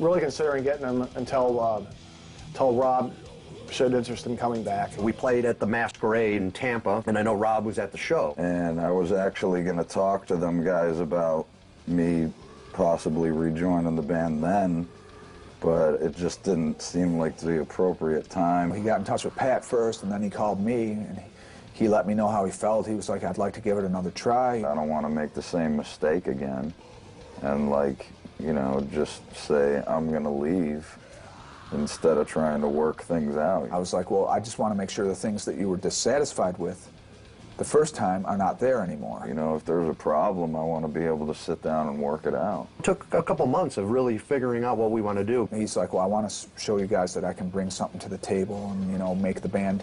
really considering getting him until Rob showed interest in coming back. We played at the Masquerade in Tampa, and I know Rob was at the show. And I was actually going to talk to them guys about me possibly rejoining the band then, but it just didn't seem like the appropriate time. He got in touch with Pat first, and then he called me, and he let me know how he felt. He was like, I'd like to give it another try. I don't want to make the same mistake again and, like, you know, just say I'm going to leave instead of trying to work things out. I was like, well, I just want to make sure the things that you were dissatisfied with the first time are not there anymore. You know, if there's a problem, I want to be able to sit down and work it out. It took a couple months of really figuring out what we want to do. He's like, well, I want to show you guys that I can bring something to the table and, you know, make the band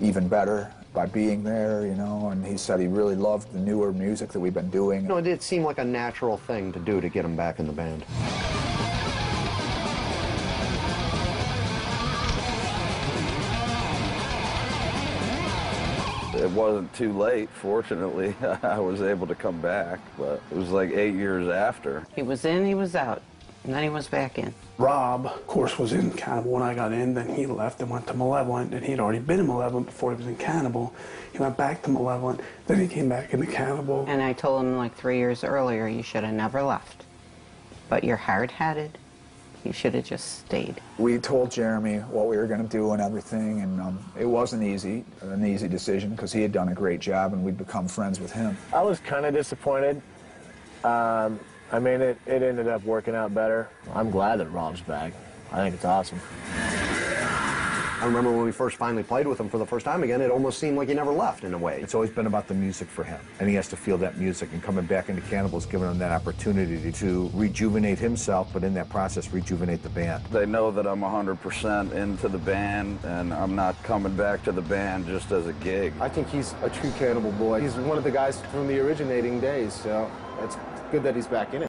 even better by being there, you know, and he said he really loved the newer music that we've been doing. You know, it did seem like a natural thing to do to get him back in the band. It wasn't too late, fortunately. I was able to come back, but it was like 8 years after. He was in, he was out, and then he was back in. Rob, of course, was in Cannibal when I got in, then he left and went to Malevolent, and he'd already been in Malevolent before he was in Cannibal. He went back to Malevolent, then he came back into Cannibal. And I told him like 3 years earlier, you should have never left, but you're hard-headed. You should have just stayed. We told Jeremy what we were going to do and everything, and it wasn't easy, an easy decision, because he had done a great job and we'd become friends with him. I was kind of disappointed. I mean, it ended up working out better. I'm glad that Rob's back. I think it's awesome. I remember when we first finally played with him for the first time again, it almost seemed like he never left in a way. It's always been about the music for him, and he has to feel that music, and coming back into Cannibal has given him that opportunity to rejuvenate himself, but in that process, rejuvenate the band. They know that I'm 100% into the band, and I'm not coming back to the band just as a gig. I think he's a true Cannibal boy. He's one of the guys from the originating days, so it's good that he's back in it.